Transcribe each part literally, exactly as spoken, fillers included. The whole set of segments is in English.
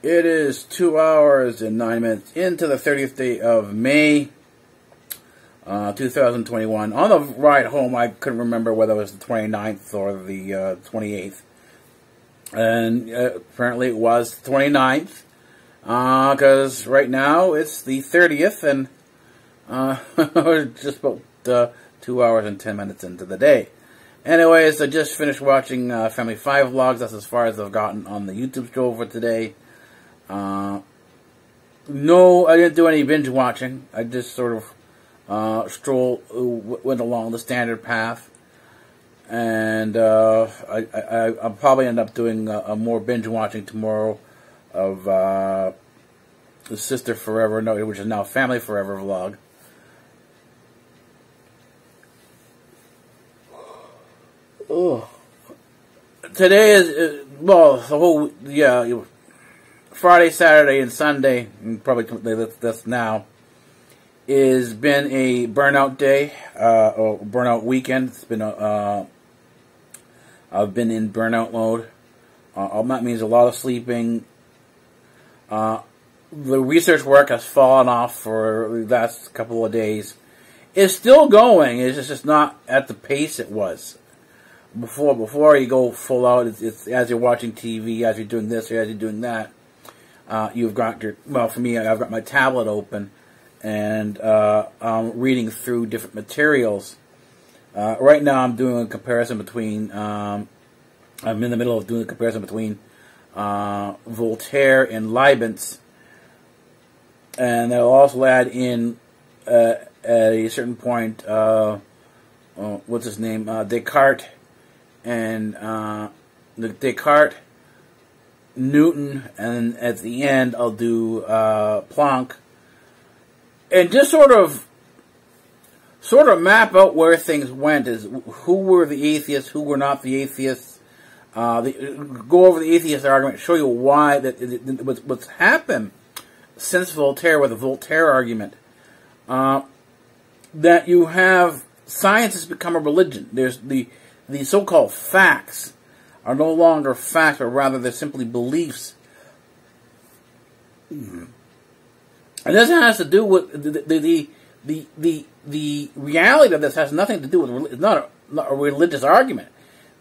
It is two hours and nine minutes into the thirtieth day of May, uh, two thousand twenty-one. On the ride home, I couldn't remember whether it was the twenty-ninth or the uh, twenty-eighth. And uh, apparently it was the twenty-ninth, because uh, right now it's the thirtieth, and uh, just about uh, two hours and ten minutes into the day. Anyways, I just finished watching uh, family five vlogs. That's as far as I've gotten on the YouTube show for today. Uh, no, I didn't do any binge watching. I just sort of uh, stroll, went along the standard path. And uh, I, I, I'll probably end up doing a, a more binge watching tomorrow of uh, the Sister Forever, no, which is now Family Forever Vlog. Oh, today is, is well, the whole yeah, it, Friday, Saturday, and Sunday, and probably that's, that's now, is been a burnout day uh, or burnout weekend. It's been a uh, I've been in burnout mode. Uh, that means a lot of sleeping. Uh, the research work has fallen off for the last couple of days. It's still going. It's just, it's not at the pace it was. Before before you go full out, it's, it's as you're watching T V, as you're doing this, or as you're doing that. Uh, you've got your, well, for me, I've got my tablet open, and uh, I'm reading through different materials. Uh, right now I'm doing a comparison between, um, I'm in the middle of doing a comparison between uh, Voltaire and Leibniz, and they'll also add in, uh, at a certain point, uh, oh, what's his name, uh, Descartes, and uh, Descartes, Newton, and at the end I'll do uh, Planck, and just sort of sort of map out where things went, is who were the atheists, who were not the atheists, uh, the, go over the atheist argument, show you why, that, that what's, what's happened since Voltaire with the Voltaire argument, uh, that you have science has become a religion. There's the the so-called facts are no longer facts, but rather they're simply beliefs. Mm-hmm. And this has to do with the the the the, the, the reality of this has nothing to do with, it's not a, not a religious argument.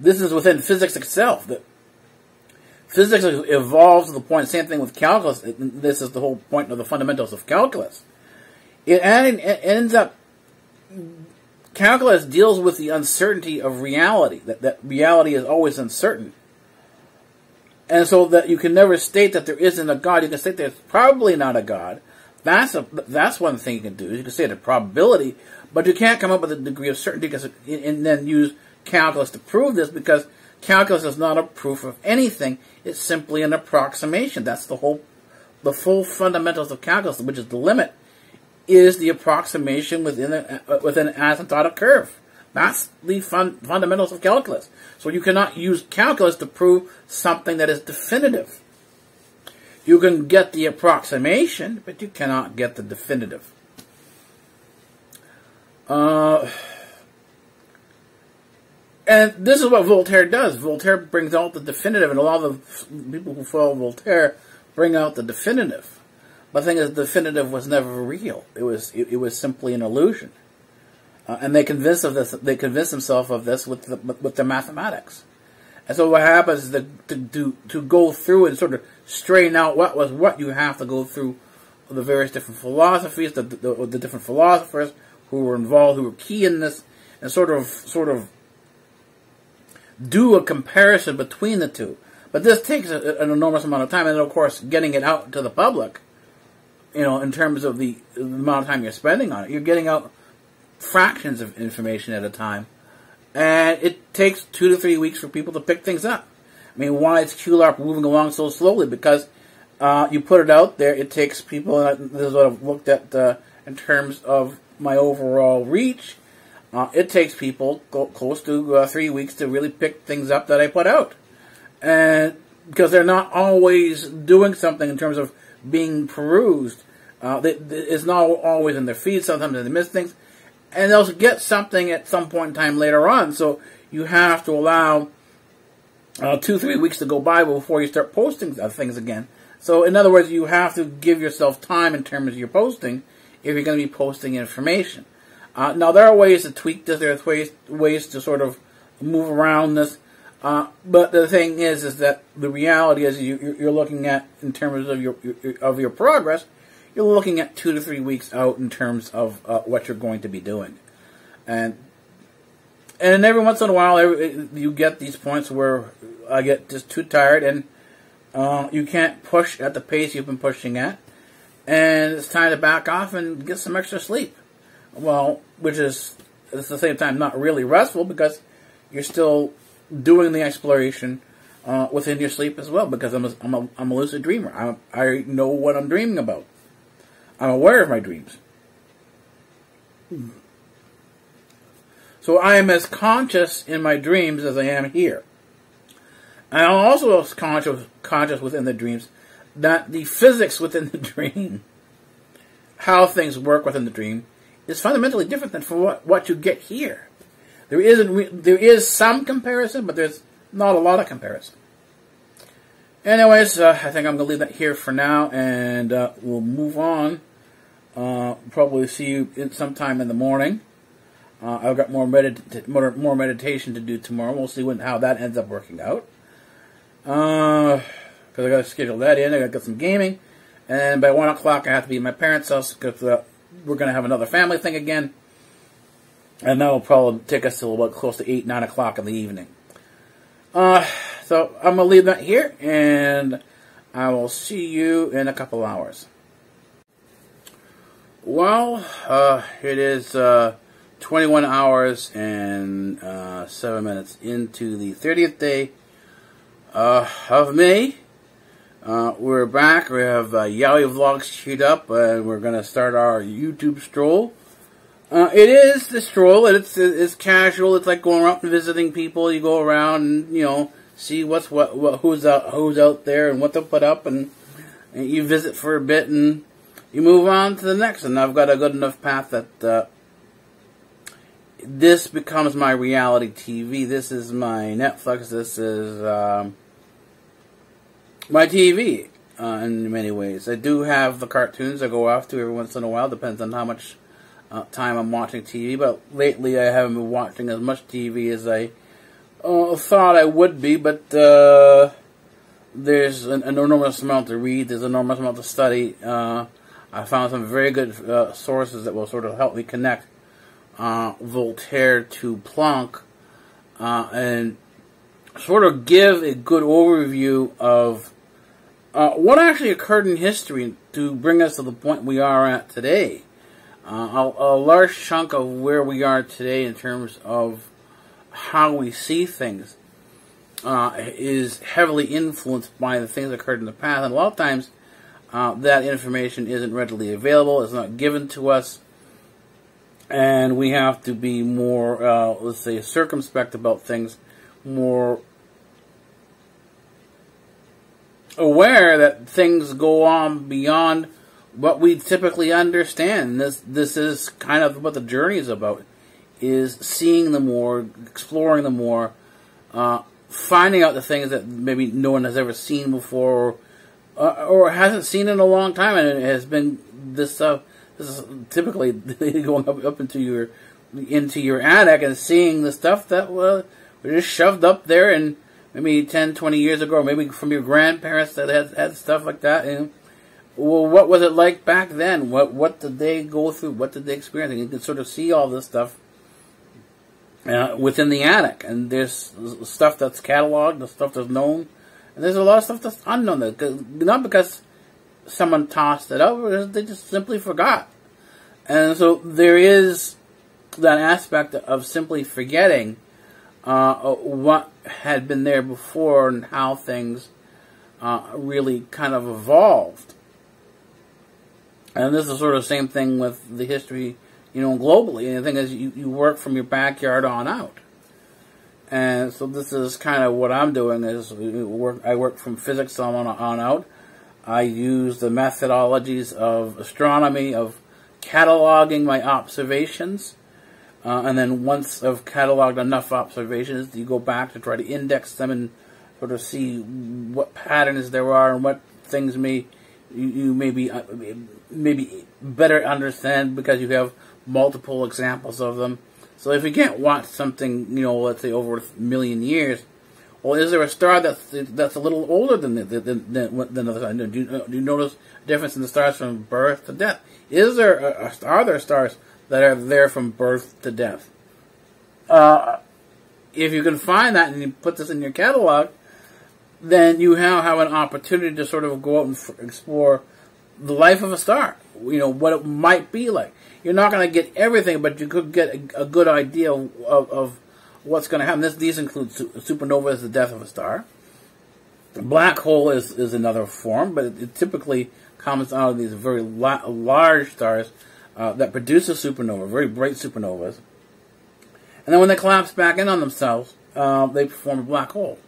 This is within physics itself. The physics evolves to the point. Same thing with calculus. This is the whole point of the fundamentals of calculus. It, and it ends up. Calculus deals with the uncertainty of reality, that, that reality is always uncertain. And so that you can never state that there isn't a God. You can state there's probably not a God. That's a, that's one thing you can do. You can say the probability, but you can't come up with a degree of certainty, because, and then use calculus to prove this, because calculus is not a proof of anything. It's simply an approximation. That's the whole, the full fundamentals of calculus, which is the limit, is the approximation within, a, uh, within an asymptotic curve. That's the fun, fundamentals of calculus. So you cannot use calculus to prove something that is definitive. You can get the approximation, but you cannot get the definitive. Uh, and this is what Voltaire does. Voltaire brings out the definitive, and a lot of the people who follow Voltaire bring out the definitive. The thing is, the definitive was never real. It was it, it was simply an illusion, uh, and they convince of this. They convince themselves of this with the, with the mathematics. And so what happens is that to to to go through and sort of strain out what was what, you have to go through the various different philosophies, the the, the different philosophers who were involved, who were key in this, and sort of sort of do a comparison between the two. But this takes a, an enormous amount of time, and then of course getting it out to the public. You know, in terms of the amount of time you're spending on it, you're getting out fractions of information at a time, and it takes two to three weeks for people to pick things up. I mean, why is Q LARP moving along so slowly? Because uh, you put it out there, it takes people, and this is what I've looked at uh, in terms of my overall reach, uh, it takes people close to uh, three weeks to really pick things up that I put out, and because they're not always doing something in terms of being perused. Uh, they, they, it's not always in their feed. Sometimes they miss things. And they'll get something at some point in time later on. So you have to allow uh, two, three weeks to go by before you start posting things again. So in other words, you have to give yourself time in terms of your posting if you're going to be posting information. Uh, now, there are ways to tweak this. There are ways, ways to sort of move around this. Uh, but the thing is, is that the reality is you, you're looking at, in terms of your, your of your progress, you're looking at two to three weeks out in terms of uh, what you're going to be doing. And and every once in a while, every, you get these points where I get just too tired and uh, you can't push at the pace you've been pushing at. And it's time to back off and get some extra sleep. Well, which is, at the same time, not really restful because you're still doing the exploration uh, within your sleep as well, because I'm a, I'm a, I'm a lucid dreamer. I'm, I know what I'm dreaming about. I'm aware of my dreams. So I am as conscious in my dreams as I am here. And I'm also conscious, conscious within the dreams that the physics within the dream, how things work within the dream, is fundamentally different than from what, what you get here. There isn't, there is some comparison, but there's not a lot of comparison. Anyways, uh, I think I'm going to leave that here for now, and uh, we'll move on. Uh, probably see you in, sometime in the morning. Uh, I've got more, medit more, more meditation to do tomorrow. We'll see when, how that ends up working out. Because uh, I've got to schedule that in. I've got some gaming. And by one o'clock I have to be at my parents' house because uh, we're going to have another family thing again. And that will probably take us till about close to eight, nine o'clock in the evening. Uh, so I'm going to leave that here, and I will see you in a couple hours. Well, uh, it is uh, twenty-one hours and seven minutes into the thirtieth day uh, of May. Uh, we're back. We have uh, YAWI Vlogs queued up, and we're going to start our YouTube stroll. Uh, it is the stroll. It's, it's casual. It's like going around and visiting people. You go around and, you know, see what's what, what who's out who's out there and what they'll put up, and, and you visit for a bit and you move on to the next. And I've got a good enough path that uh, this becomes my reality T V. This is my Netflix. This is um, my T V uh, in many ways. I do have the cartoons I go off to every once in a while. Depends on how much Uh, time I'm watching T V, but lately I haven't been watching as much T V as I uh, thought I would be, but uh, there's an, an enormous amount to read, there's an enormous amount to study. Uh, I found some very good uh, sources that will sort of help me connect uh, Voltaire to Planck uh, and sort of give a good overview of uh, what actually occurred in history to bring us to the point we are at today. Uh, a, a large chunk of where we are today in terms of how we see things uh, is heavily influenced by the things that occurred in the past. And a lot of times uh, that information isn't readily available, it's not given to us, and we have to be more, uh, let's say, circumspect about things, more aware that things go on beyond what we typically understand. This this is kind of what the journey is about, is seeing the more, exploring the more, uh, finding out the things that maybe no one has ever seen before, or, uh, or hasn't seen in a long time, and it has been this stuff. Uh, this is typically going up, up into your into your attic and seeing the stuff that was just shoved up there, and maybe ten, twenty years ago, or maybe from your grandparents that had, had stuff like that, and. Well, what was it like back then? What what did they go through? What did they experience? And you can sort of see all this stuff uh, within the attic. And there's stuff that's cataloged, the stuff that's known. And there's a lot of stuff that's unknown. Not because someone tossed it out, but they just simply forgot. And so there is that aspect of simply forgetting uh, what had been there before and how things uh, really kind of evolved. And this is sort of the same thing with the history, you know, globally. And the thing is, you, you work from your backyard on out. And so this is kind of what I'm doing, is work, I work from physics on, on out. I use the methodologies of astronomy, of cataloging my observations. Uh, and then once I've cataloged enough observations, you go back to try to index them and sort of see what patterns there are and what things may you, you maybe uh, maybe better understand because you have multiple examples of them. So if you can't watch something, you know, let's say over a million years, well, is there a star that's that's a little older than than than, than another star? Do you, do you notice a difference in the stars from birth to death? Is there a, are there stars that are there from birth to death? Uh, if you can find that and you put this in your catalog, then you have, have an opportunity to sort of go out and f explore the life of a star. You know, what it might be like. You're not going to get everything, but you could get a, a good idea of, of what's going to happen. This, these include su supernova is the death of a star. The black hole is, is another form, but it, it typically comes out of these very la large stars uh, that produce a supernova, very bright supernovas. And then when they collapse back in on themselves, uh, they form a black hole.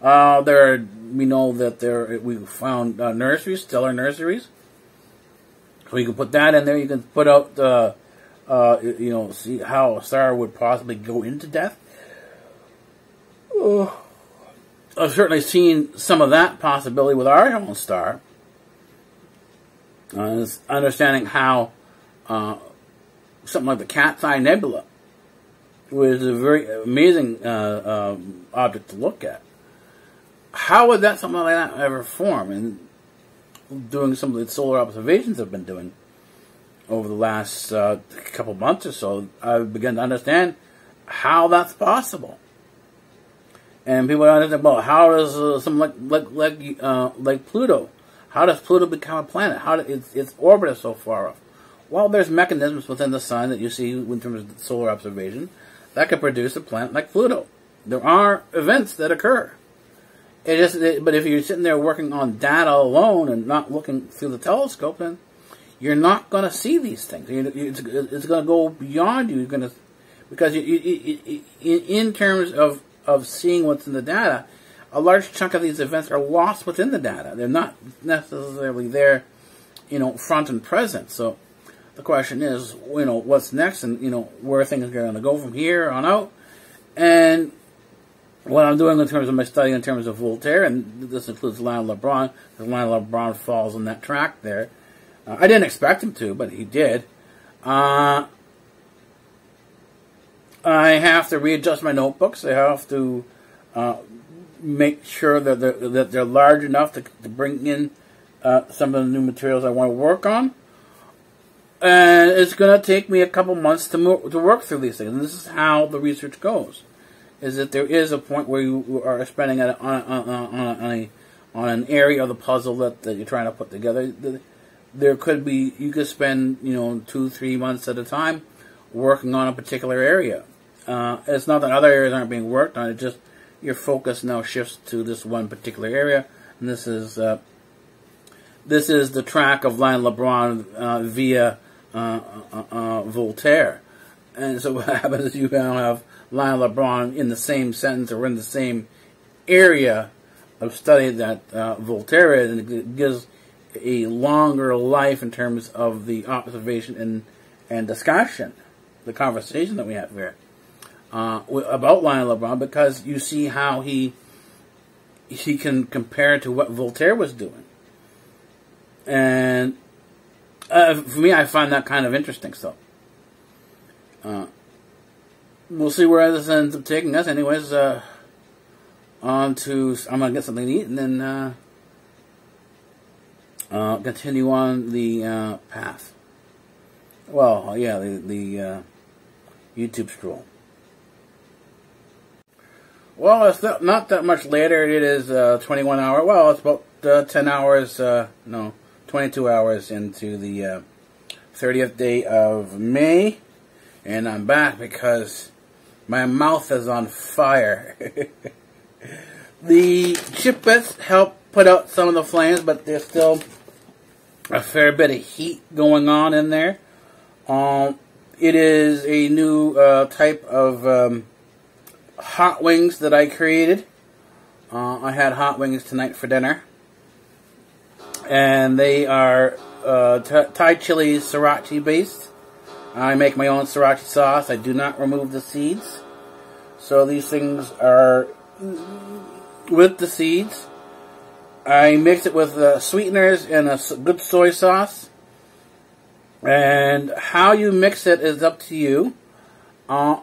Uh, there, are, we know that there we found uh, nurseries, stellar nurseries. So you can put that in there. You can put out the, uh, uh, you know, see how a star would possibly go into death. Oh, I've certainly seen some of that possibility with our own star. Uh, it's understanding how uh, something like the Cat's Eye Nebula, which is a very amazing uh, um, object to look at. How would that something like that ever form? And doing some of the solar observations I've been doing over the last uh, couple months or so, I've begun to understand how that's possible. And people are understanding, well, how does uh, something like like like, uh, like Pluto? How does Pluto become a planet? How does its, its orbit is so far off? Well, there's mechanisms within the sun that you see in terms of solar observation that could produce a planet like Pluto. There are events that occur. It just, it, but if you're sitting there working on data alone and not looking through the telescope, then you're not going to see these things. You, you, it's it's going to go beyond you. You're going to, because you, you, you, in terms of, of seeing what's in the data, a large chunk of these events are lost within the data. They're not necessarily there, you know, front and present. So the question is, you know, what's next, and you know where things are going to go from here on out, and what I'm doing in terms of my study in terms of Voltaire, and this includes Lionel LeBron, because Lionel LeBron falls on that track there. Uh, I didn't expect him to, but he did. Uh, I have to readjust my notebooks. I have to uh, make sure that they're, that they're large enough to, to bring in uh, some of the new materials I want to work on. And it's going to take me a couple months to, move, to work through these things. And this is how the research goes. Is that there is a point where you are spending on a, on a, on a, on an area of the puzzle that, that you're trying to put together. There could be, you could spend, you know, two, three months at a time working on a particular area. Uh, it's not that other areas aren't being worked on, it's just your focus now shifts to this one particular area. And this is, uh, this is the track of Lionel LeBron uh, via uh, uh, uh, Voltaire. And so what happens is you now have Lionel LeBron in the same sentence or in the same area of study that uh, Voltaire is, and it gives a longer life in terms of the observation and, and discussion, the conversation that we have here uh, about Lionel LeBron, because you see how he he can compare to what Voltaire was doing. And uh, for me, I find that kind of interesting. So Uh, we'll see where this ends up taking us. Anyways, uh, on to, I'm going to get something to eat and then uh, uh, continue on the uh, path. Well, yeah, the, the uh, YouTube stroll. Well, it's not, not that much later. It is uh, twenty-one hours. Well, it's about uh, ten hours, uh, no, twenty-two hours into the uh, thirtieth day of May. And I'm back because my mouth is on fire. The chiplets help put out some of the flames, but there's still a fair bit of heat going on in there. Um, it is a new uh, type of um, hot wings that I created. Uh, I had hot wings tonight for dinner. And they are uh, Thai chili sriracha based. I make my own sriracha sauce. I do not remove the seeds. So these things are with the seeds. I mixed it with uh, sweeteners and a good soy sauce. And how you mix it is up to you. Uh,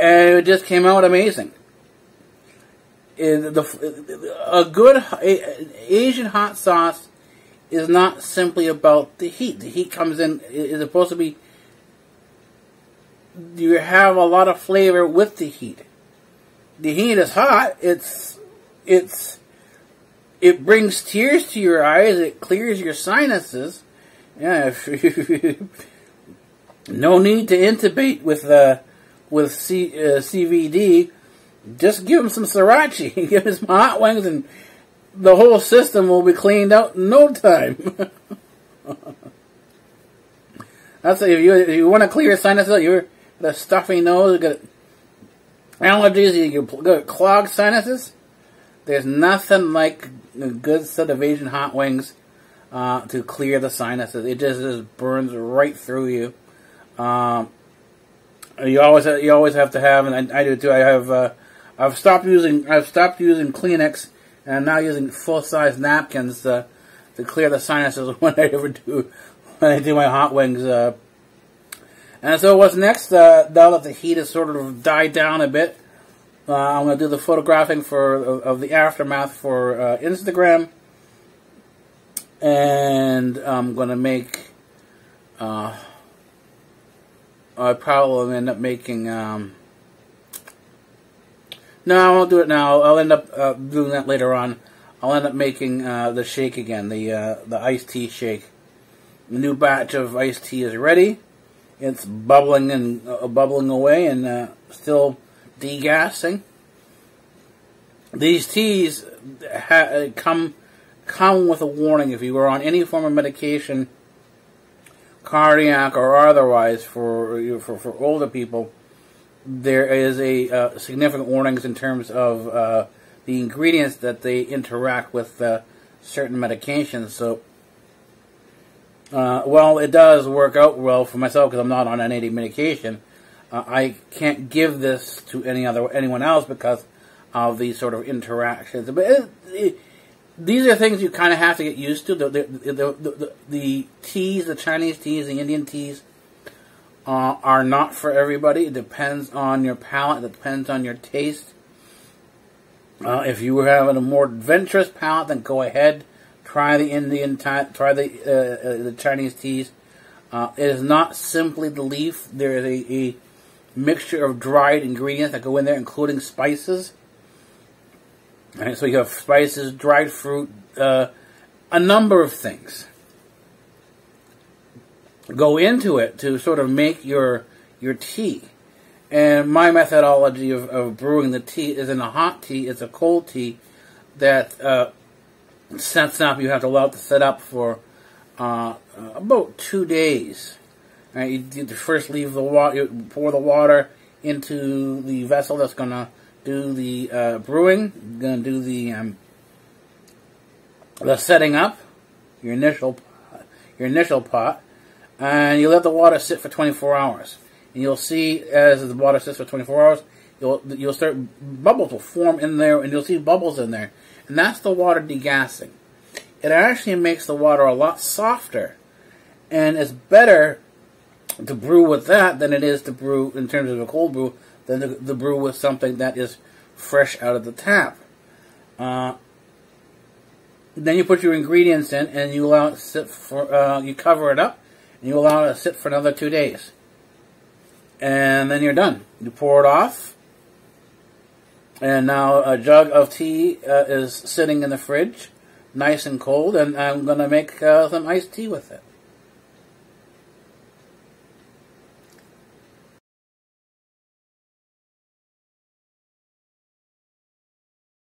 and it just came out amazing. It, the, a good a, Asian hot sauce is not simply about the heat. The heat comes in, is supposed to be, you have a lot of flavor with the heat. The heat is hot, it's, it's, it brings tears to your eyes, it clears your sinuses. Yeah, no need to intubate with, uh, with C, uh, C V D. Just give him some sriracha, give him some hot wings, and the whole system will be cleaned out in no time. That's if you, if you want to clear your sinuses out, you've got a stuffy nose, you've got allergies, you've got clogged sinuses. There's nothing like a good set of Asian hot wings uh, to clear the sinuses. It just, just burns right through you. Um, you always you always have to have, and I, I do too. I have uh, I've stopped using I've stopped using Kleenex. And I'm now using full-size napkins uh, to clear the sinuses when I ever do when I do my hot wings. Uh. And so, what's next? Uh, now that the heat has sort of died down a bit, uh, I'm going to do the photographing for of, of the aftermath for uh, Instagram, and I'm going to make. Uh, I probably end up making. Um, No, I won't do it now. I'll end up uh, doing that later on. I'll end up making uh, the shake again, the uh, the iced tea shake. The new batch of iced tea is ready. It's bubbling and uh, bubbling away and uh, still degassing. These teas ha come come with a warning if you were on any form of medication, cardiac or otherwise, for for, for older people. There is a uh, significant warnings in terms of uh, the ingredients that they interact with uh, certain medications. So, uh, well, it does work out well for myself because I'm not on any medication. Uh, I can't give this to any other anyone else because of these sort of interactions. But it, it, these are things you kind of have to get used to. The the, the, the, the teas, the Chinese teas, the Indian teas. Uh, are not for everybody. It depends on your palate. It depends on your taste. Uh, if you were having a more adventurous palate, then go ahead. Try the Indian, try the uh, uh, the Chinese teas. Uh, it is not simply the leaf. There is a, a mixture of dried ingredients that go in there, including spices. All right, so you have spices, dried fruit, uh, a number of things go into it to sort of make your your tea. And my methodology of, of brewing the tea isn't a hot tea, it's a cold tea that uh, sets up. You have to allow it to set up for uh, about two days. Right, you, you first leave the water, pour the water into the vessel that's going to do the uh, brewing, going to do the um, the setting up, your initial your initial pot. And you let the water sit for twenty-four hours. And you'll see as the water sits for twenty-four hours, you'll you'll start, bubbles will form in there, and you'll see bubbles in there. And that's the water degassing. It actually makes the water a lot softer. And it's better to brew with that than it is to brew, in terms of a cold brew, than to, to brew with something that is fresh out of the tap. Uh, then you put your ingredients in, and you allow it to sit for, uh, you cover it up. And you allow it to sit for another two days. And then you're done. You pour it off. And now a jug of tea uh, is sitting in the fridge, nice and cold, and I'm going to make uh, some iced tea with it.